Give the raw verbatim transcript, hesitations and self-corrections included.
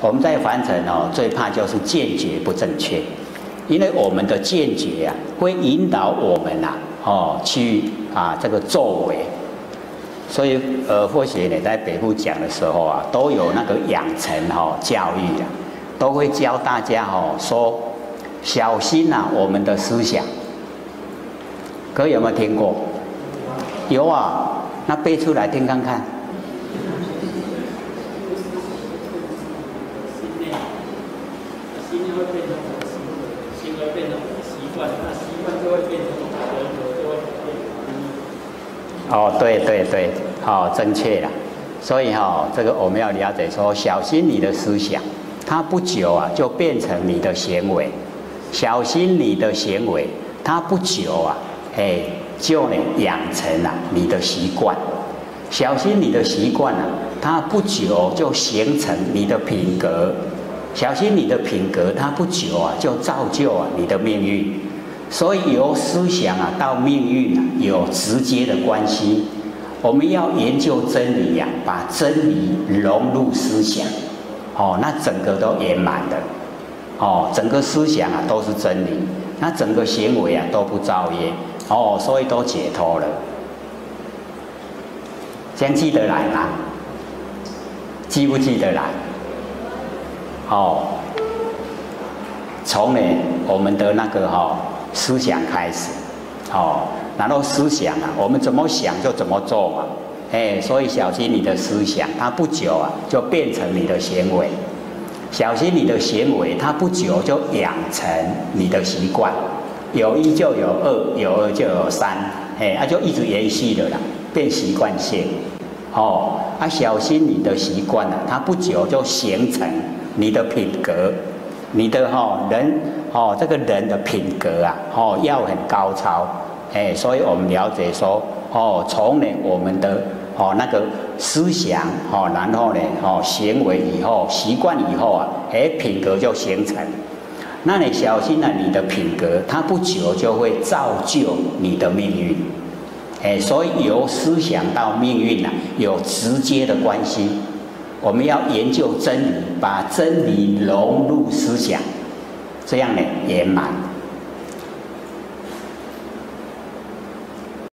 我们在凡尘哦，最怕就是见解不正确，因为我们的见解啊，会引导我们呐、啊，哦，去啊这个作为。所以呃，或许你在北部讲的时候啊，都有那个养成哦教育啊，都会教大家哦说，小心呐、啊、我们的思想。各位有没有听过？有啊，那背出来听看看。 哦，对对对，好、哦，正确了。所以哈、哦，这个我们要了解说，小心你的思想，它不久啊就变成你的行为；小心你的行为，它不久啊，哎，就呢养成了、啊、你的习惯；小心你的习惯啊，它不久就形成你的品格；小心你的品格，它不久啊就造就啊你的命运。 所以由思想啊到命运啊有直接的关系。我们要研究真理呀、啊，把真理融入思想，哦，那整个都圆满的，哦，整个思想啊都是真理，那整个行为啊都不造业，哦，所以都解脱了。这样记得来吗？记不记得来？哦，从呢我们的那个哈、哦。 思想开始，哦，然后思想啊，我们怎么想就怎么做嘛，哎，所以小心你的思想，它不久啊就变成你的行为；小心你的行为，它不久就养成你的习惯。有一就有二，有二就有三，哎，它、啊、就一直延续的啦，变习惯性。哦，啊，小心你的习惯啊，它不久就形成你的品格。 你的哈、哦、人哦，这个人的品格啊，哦要很高超，哎，所以我们了解说，哦，从呢我们的哦那个思想哦，然后呢哦行为以后习惯以后啊，哎品格就形成。那你小心了、啊、你的品格，它不久就会造就你的命运，哎，所以由思想到命运啊，有直接的关系。 我们要研究真理，把真理融入思想，这样呢圆满。